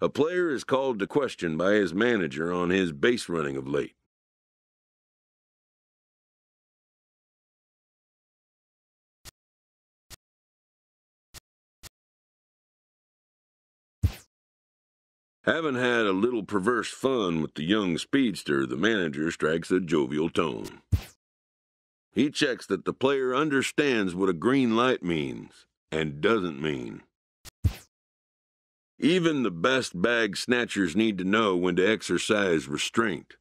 A player is called to question by his manager on his base running of late. Having had a little perverse fun with the young speedster, the manager strikes a jovial tone. He checks that the player understands what a green light means and doesn't mean. Even the best bag snatchers need to know when to exercise restraint.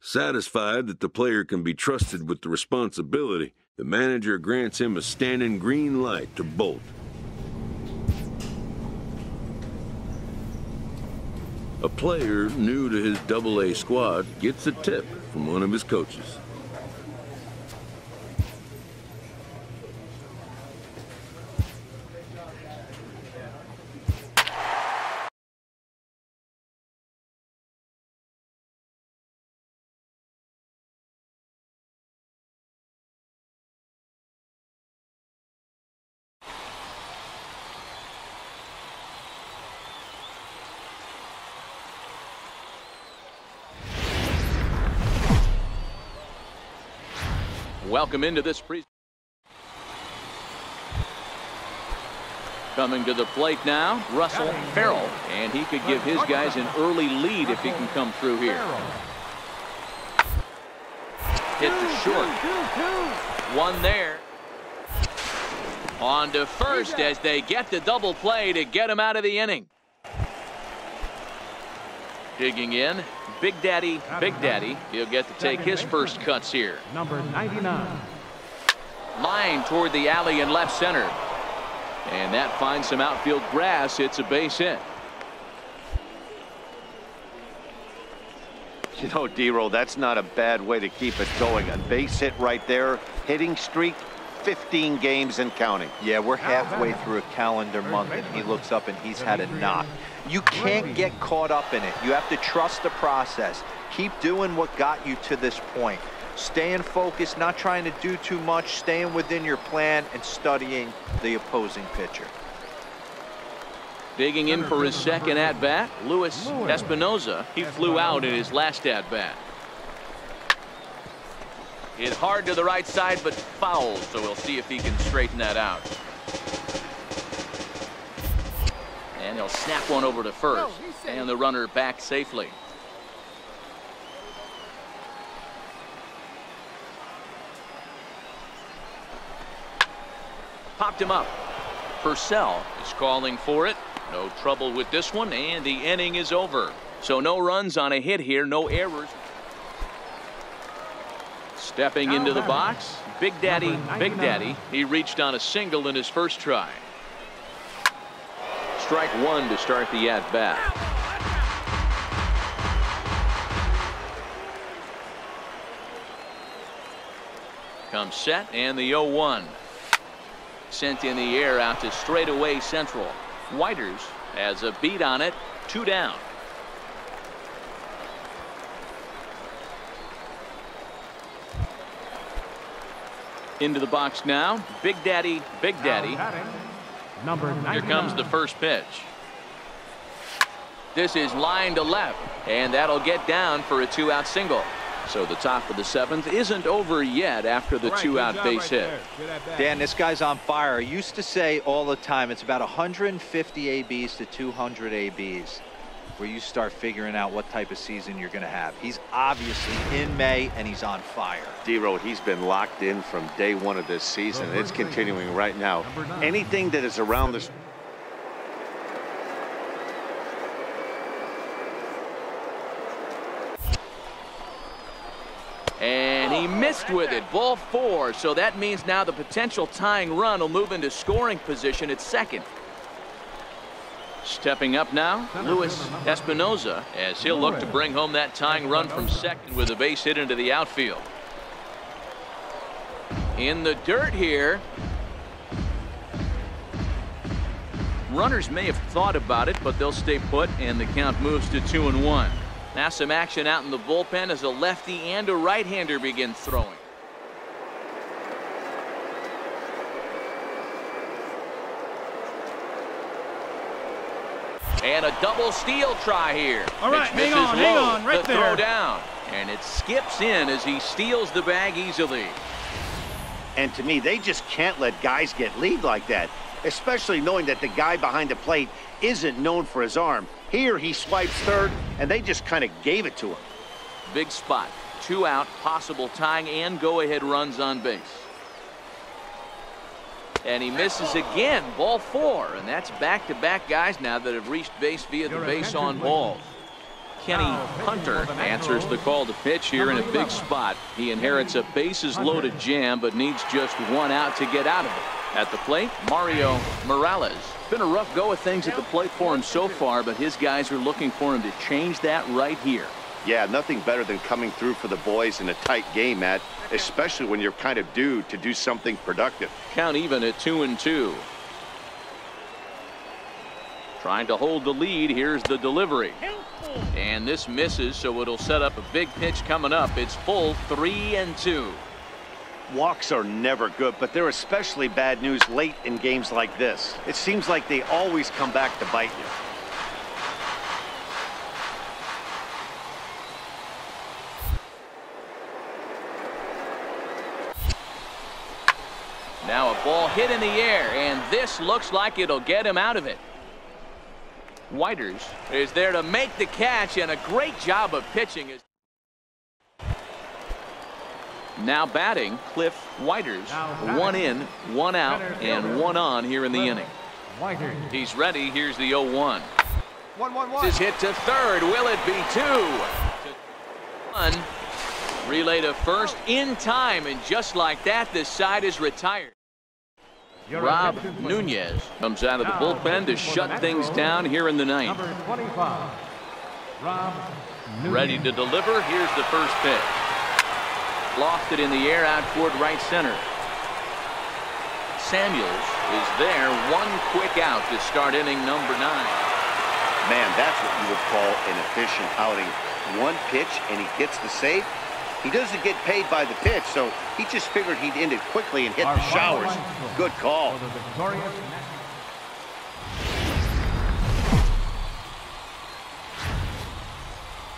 Satisfied that the player can be trusted with the responsibility, the manager grants him a standing green light to bolt. A player new to his AA squad gets a tip from one of his coaches. Welcome into this presentation. Coming to the plate now, Russell Ferrell, and he could give his guys an early lead if he can come through here. Hit to short. One there. On to first as they get the double play to get him out of the inning. Digging in, Big Daddy, he'll get to take his first cuts here. Number 99. Line toward the alley in left center. And that finds some outfield grass. It's a base hit. You know, D-Roll, that's not a bad way to keep it going. A base hit right there. Hitting streak, 15 games and counting. Yeah, we're halfway through a calendar month, and he looks up and he's had a knock. You can't get caught up in it. You have to trust the process. Keep doing what got you to this point. Staying focused, not trying to do too much, staying within your plan, and studying the opposing pitcher. Digging in for his second at-bat, Luis Espinoza. He flew out in his last at-bat. Hit hard to the right side, but fouled, so we'll see if he can straighten that out. And he'll snap one over to first, and the runner back safely. Popped him up. Purcell is calling for it. No trouble with this one, and the inning is over. So no runs on a hit here, no errors. Stepping into the box, Big Daddy, he reached on a single in his first try. Strike one to start the at-bat. Comes set, and the 0-1. Sent in the air out to straightaway central. Whiters has a beat on it, 2 down. Into the box now, Big Daddy. Number 99. Here comes the first pitch. This is line to left, and that'll get down for a 2-out single. So the top of the 7th isn't over yet after the 2-out base hit. Dan, this guy's on fire. I used to say all the time, it's about 150 ABs to 200 ABs where you start figuring out what type of season you're going to have. He's obviously in May, and he's on fire. D-Roll, he's been locked in from day one of this season. It's continuing right now. Anything that is around this... And he missed with it, ball 4, so that means now the potential tying run will move into scoring position at second. Stepping up now, Luis Espinoza, as he'll look to bring home that tying run from second with a base hit into the outfield. In the dirt here. Runners may have thought about it, but they'll stay put, and the count moves to 2-1. Now some action out in the bullpen as a lefty and a right-hander begin throwing. And a double steal try here. All right, hang on, right there. Throw down, and it skips in as he steals the bag easily. And to me, they just can't let guys get lead like that, especially knowing that the guy behind the plate isn't known for his arm. Here he swipes third, and they just kind of gave it to him. Big spot, 2 out, possible tying and go-ahead runs on base. And he misses again, ball 4, and that's back-to-back guys now that have reached base via the base on balls. Kenny Hunter answers the call to pitch here in a big spot. He inherits a bases-loaded jam, but needs just 1 out to get out of it. At the plate, Mario Morales. Been a rough go of things at the plate for him so far, but his guys are looking for him to change that right here. Yeah, nothing better than coming through for the boys in a tight game, Matt, especially when you're kind of due to do something productive. Count even at 2-2. Trying to hold the lead. Here's the delivery. And this misses, so it'll set up a big pitch coming up. It's full, 3-2. Walks are never good, but they're especially bad news late in games like this. It seems like they always come back to bite you. Now a ball hit in the air, and this looks like it'll get him out of it. Whiters is there to make the catch, and a great job of pitching. Now batting, Cliff Whiters. One in, 1 out, and 1 on here in the inning. He's ready. Here's the 0-1. This is hit to third. Will it be 2? Relay to first in time, and just like that, this side is retired. Rob Nunez comes out of the bullpen to shut things down here in the ninth. Ready to deliver. Here's the first pitch. Lofted in the air out toward right center. Samuels is there. 1 quick out to start inning number 9. Man, that's what you would call an efficient outing. 1 pitch, and he gets the save. He doesn't get paid by the pitch, so he just figured he'd end it quickly and hit the showers. Good call.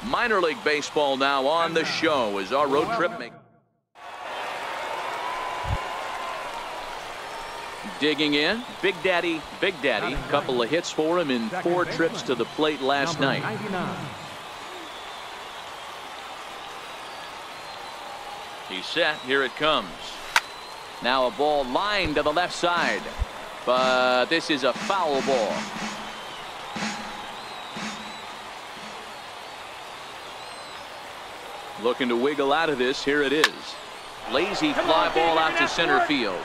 Minor league baseball now on the show as our road trip makes. Digging in, Big Daddy. Couple of hits for him in 4 trips to the plate last night. He's set. Here it comes. Now a ball lined to the left side, but this is a foul ball. Looking to wiggle out of this. Here it is. Lazy fly ball out to center field,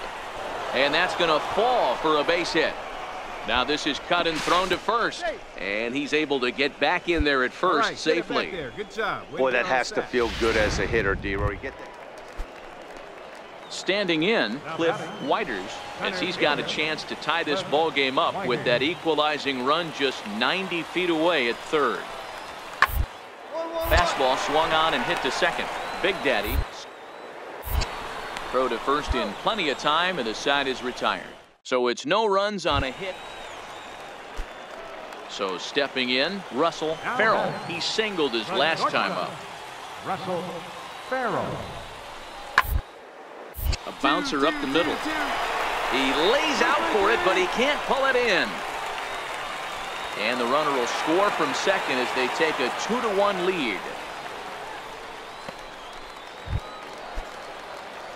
and that's going to fall for a base hit. Now this is cut and thrown to first, and he's able to get back in there at first safely. Good job. Boy, that has to feel good as a hitter, D-Roy. Get that. Standing in, Cliff Whiters, as he's got a chance to tie this ball game up with that equalizing run just 90 feet away at third. Fastball swung on and hit to second. Big Daddy throw to first in plenty of time, and the side is retired. So it's no runs on a hit. So stepping in, Russell Farrell. He singled his last time up. Russell Farrell. A bouncer up the middle. He lays out for it, but he can't pull it in. And the runner will score from second as they take a 2-1 lead.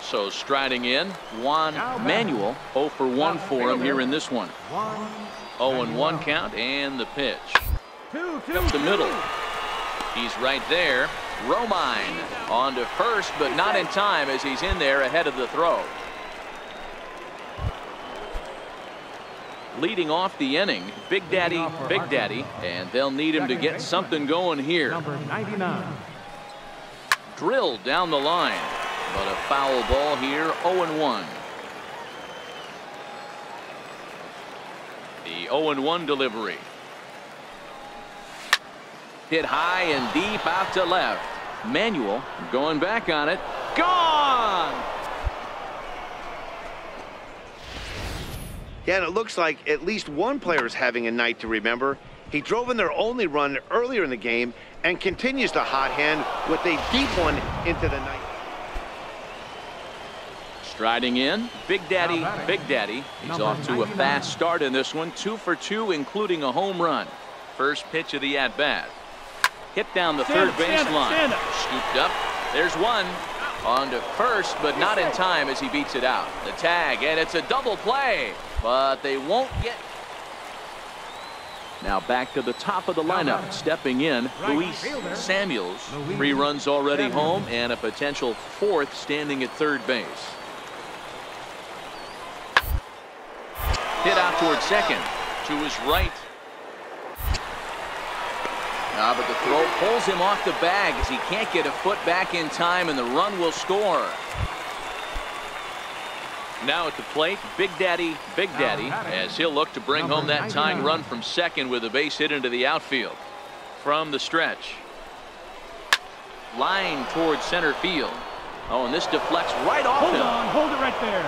So striding in, Juan Manuel, 0 for 1 for him here in this one. 0-1 count, and the pitch. Up the middle. He's right there. Romine on to first, but not in time as he's in there ahead of the throw. Leading off the inning, Big Daddy, and they'll need him to get something going here. Drill down the line, but a foul ball here. 0-1. The 0-1 delivery. Hit high and deep out to left. Manuel going back on it. Gone! Yeah, and it looks like at least one player is having a night to remember. He drove in their only run earlier in the game and continues the hot hand with a deep one into the ninth. Striding in, Big Daddy, Big Daddy. He's off to a fast start in this one. 2 for 2, including a home run. First pitch of the at-bat. Hit down the third baseline. Scooped up. There's one. On to first, but not in time as he beats it out. The tag, and it's a double play. But they won't get. Now back to the top of the lineup. Stepping in, Luis Samuels. 3 runs already home, and a potential 4th standing at third base. Hit out towards second, to his right. But the throw pulls him off the bag as he can't get a foot back in time, and the run will score. Now at the plate, Big Daddy, as he'll look to bring home that tying run from second with a base hit into the outfield. From the stretch. Line towards center field. Oh, and this deflects right off him. Hold on, hold it right there.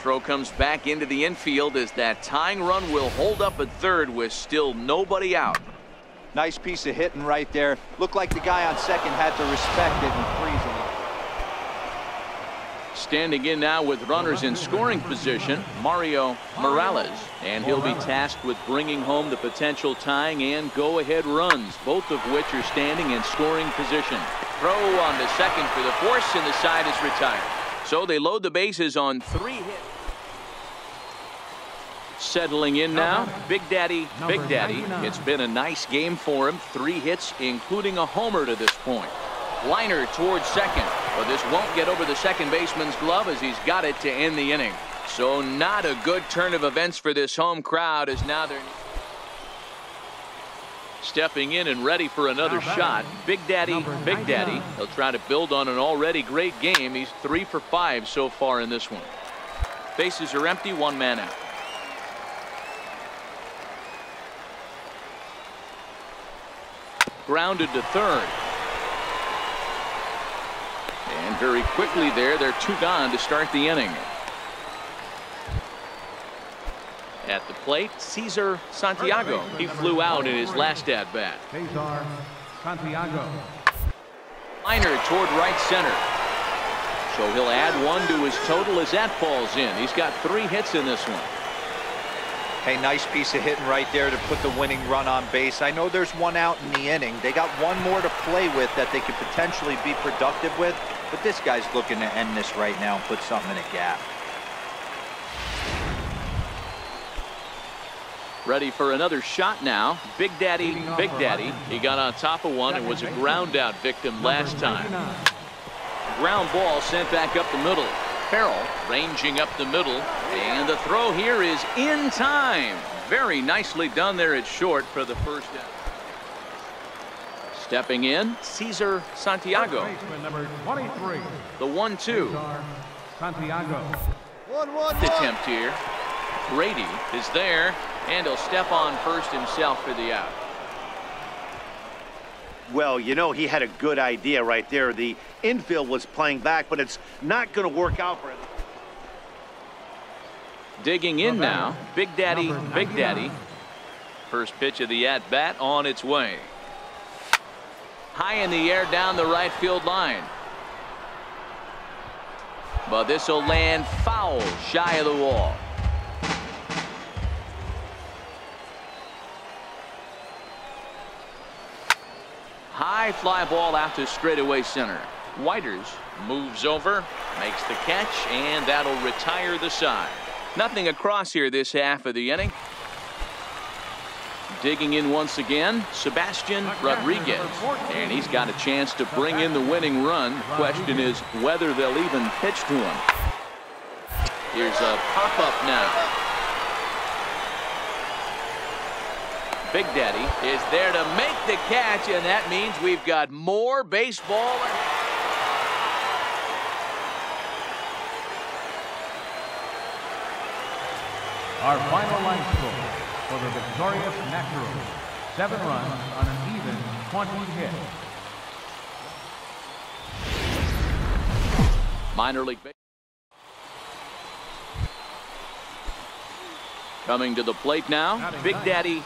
Throw comes back into the infield as that tying run will hold up at third with still nobody out. Nice piece of hitting right there. Looked like the guy on second had to respect it and freeze it. Standing in now with runners in scoring position, Mario Morales, and he'll be tasked with bringing home the potential tying and go-ahead runs, both of which are standing in scoring position. Throw on to second for the force, and the side is retired. So they load the bases on 3 hits. Settling in now, Big Daddy. It's been a nice game for him. 3 hits, including a homer to this point. Liner towards second, but this won't get over the second baseman's glove as he's got it to end the inning. So not a good turn of events for this home crowd as now they're stepping in and ready for another shot. Big Daddy. He'll try to build on an already great game. He's 3 for 5 so far in this one. Bases are empty, 1 man out. Grounded to third. And very quickly there, they're 2 gone to start the inning. At the plate, Cesar Santiago. He flew out in his last at-bat. Cesar Santiago. Liner toward right center. So he'll add 1 to his total as that falls in. He's got 3 hits in this one. Hey, nice piece of hitting right there to put the winning run on base. I know there's 1 out in the inning. They got 1 more to play with that they could potentially be productive with, but this guy's looking to end this right now and put something in a gap. Ready for another shot now. Big Daddy. He got on top of 1 and was a ground out victim last time. Ground ball sent back up the middle. Farrell ranging up the middle. And the throw here is in time. Very nicely done there at short for the first out. Stepping in, Cesar Santiago. Number 23. The 1-2. Santiago. Attempt here. Brady is there, and he'll step on first himself for the out. Well, you know, he had a good idea right there. The infield was playing back, but it's not going to work out for him. Digging in now, Big Daddy. First pitch of the at-bat on its way. High in the air down the right field line. But this will land foul shy of the wall. High fly ball out to straightaway center. Whiters moves over, makes the catch, and that'll retire the side. Nothing across here this half of the inning. Digging in once again, Sebastian Rodriguez. And he's got a chance to bring in the winning run. The question is whether they'll even pitch to him. Here's a pop-up now. Big Daddy is there to make the catch, and that means we've got more baseball. Our final line score for the victorious Naturals. 7 runs on an even 20 hits. Minor league baseball. Coming to the plate now, Big Daddy.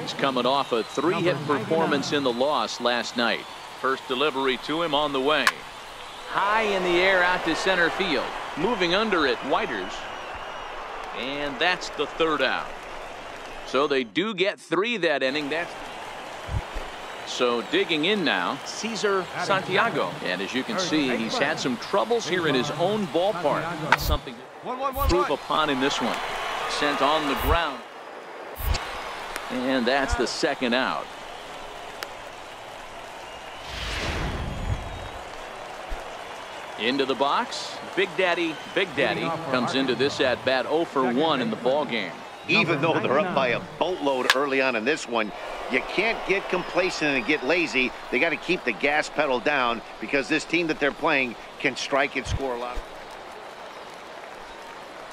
He's coming off a three-hit performance in the loss last night. First delivery to him on the way. High in the air out to center field. Moving under it, Whiters. And that's the third out. So they do get three that inning. So digging in now, Cesar Santiago. And as you can see, he's had some troubles here in his own ballpark. Something to prove upon in this one. Sent on the ground, and that's the second out. Into the box, Big Daddy comes into this at bat 0 for 1 in the ball game. Even though they're up by a boatload early on in this one, you can't get complacent and get lazy. They got to keep the gas pedal down because this team that they're playing can strike and score a lot.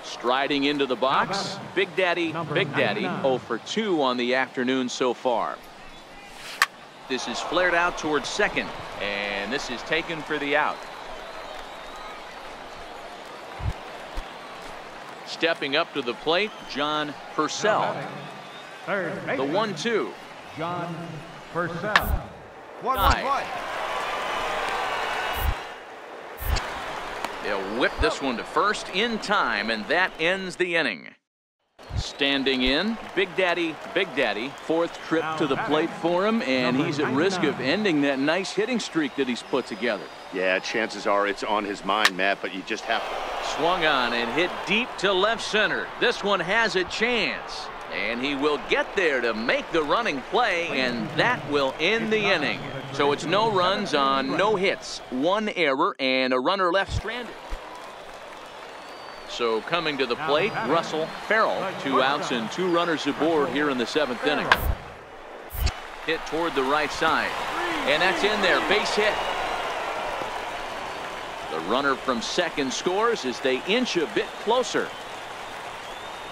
Striding into the box, Big Daddy, 0 for 2 on the afternoon so far. This is flared out towards second, and this is taken for the out. Stepping up to the plate, John Purcell. The 1-2. John Purcell. They'll whip this one to first in time, and that ends the inning. Standing in, Big Daddy, fourth trip to the plate for him, and he's at risk of ending that nice hitting streak that he's put together. Yeah, chances are it's on his mind, Matt, but you just have to. Swung on and hit deep to left center. This one has a chance, and he will get there to make the running play, and that will end the inning. So it's no runs on no hits, one error, and a runner left stranded. So coming to the plate, Russell Farrell, 2 outs and 2 runners aboard here in the 7th inning. Hit toward the right side, and that's in there, base hit. The runner from second scores as they inch a bit closer.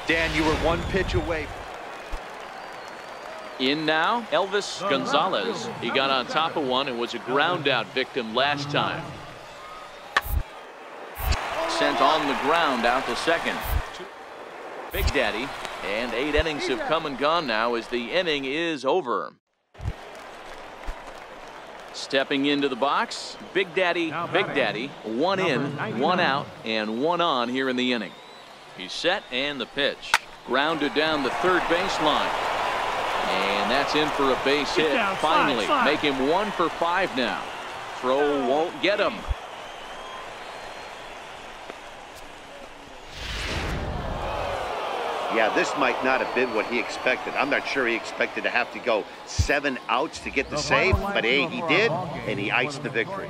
Dan, you were 1 pitch away. In now, Elvis Gonzalez. He got on top of one and was a ground out victim last time. Sent on the ground out to second. Big Daddy, and 8 innings have come and gone now as the inning is over. Stepping into the box, Big Daddy, 1 in, 1 out, and 1 on here in the inning. He's set, and the pitch. Grounded down the third baseline. And that's in for a base hit. Finally, make him 1 for 5 now. Throw won't get him. Yeah, this might not have been what he expected. I'm not sure he expected to have to go 7 outs to get the save, but hey, he did, and he iced the victory.